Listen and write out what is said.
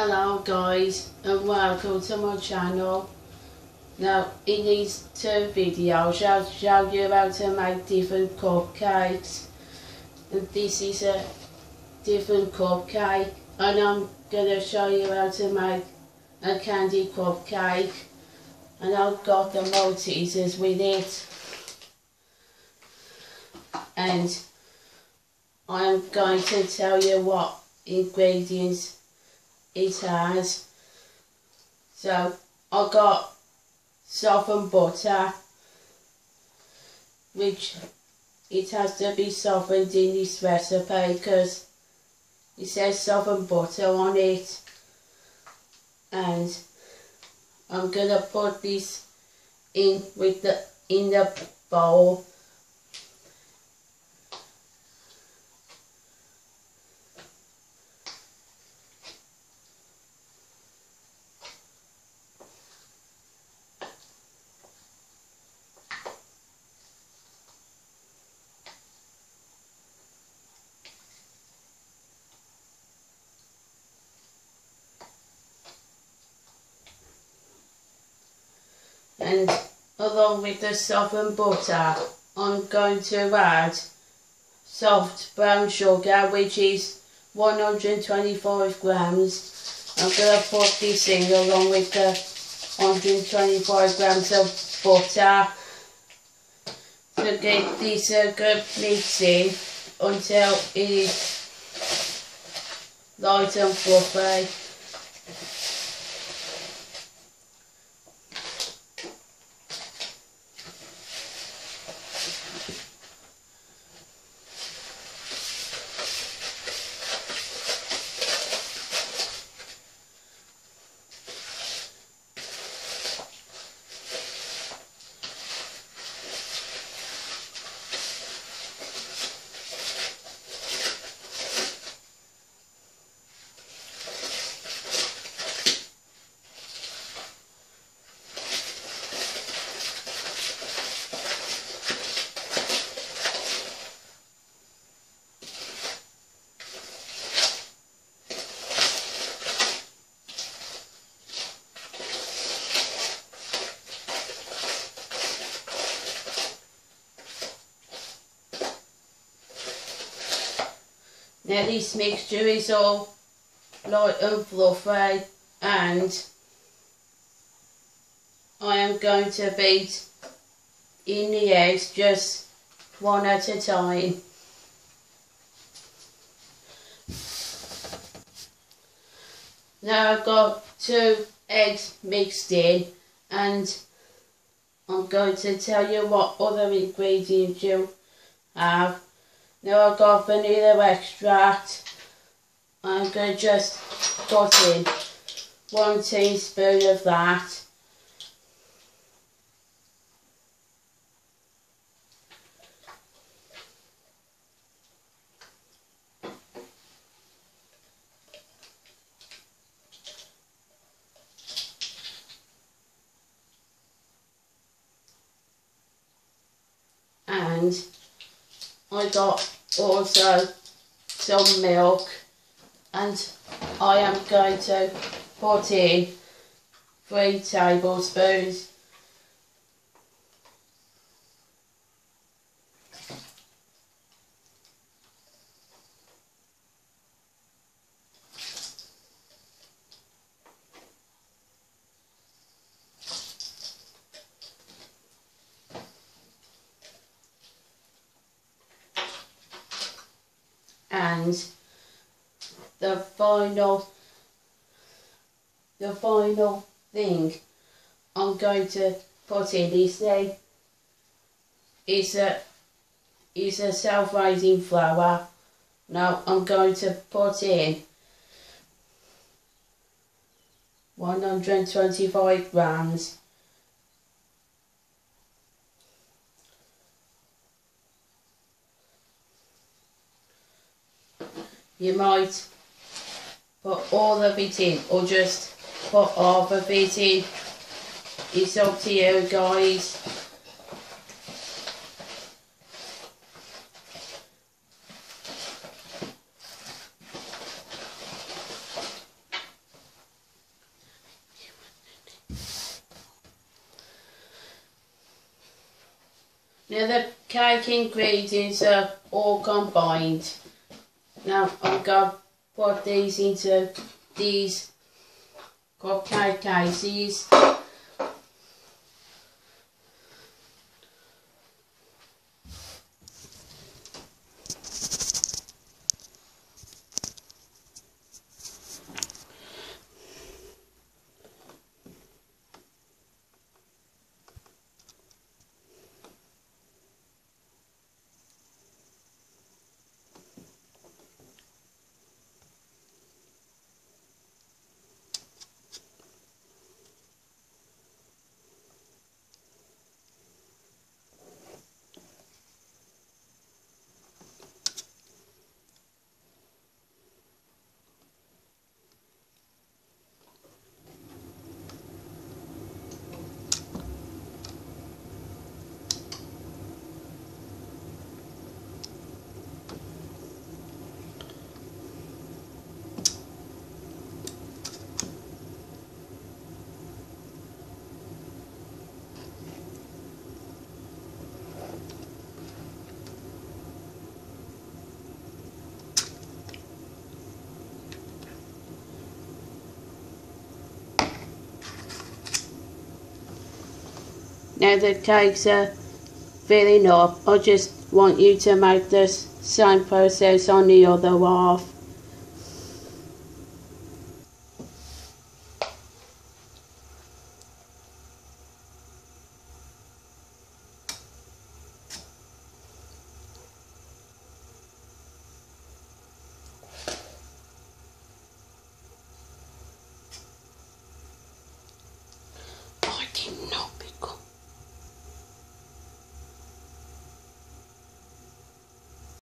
Hello guys and welcome to my channel. Now in these two videos I'll show you how to make different cupcakes, and this is a different cupcake, and I'm going to show you how to make a candy cupcake, and I've got the Maltesers with it, and I'm going to tell you what ingredients it has. So I got softened butter, which it has to be softened in this recipe because it says softened butter on it, and I'm gonna put this in with the in the bowl. And along with the softened butter, I'm going to add soft brown sugar, which is 125 grams. I'm going to put this in along with the 125 grams of butter to get this a good mix in until it is light and fluffy. Now this mixture is all light and fluffy, and I am going to beat in the eggs just one at a time. Now I've got two eggs mixed in, and I'm going to tell you what other ingredients you have. Now I've got vanilla extract. I'm going to just put in 1 teaspoon of that. And I got also some milk, and I am going to put in 3 tablespoons. And the final thing I'm going to put in this thing is a self-raising flour. Now I'm going to put in 125 grams. You might put all of it in, or just put half of it in. It's up to you guys. Now the cake ingredients are all combined. Now I'm going to put these into these cupcake cases. Now the cakes are filling up, I just want you to make the same process on the other half.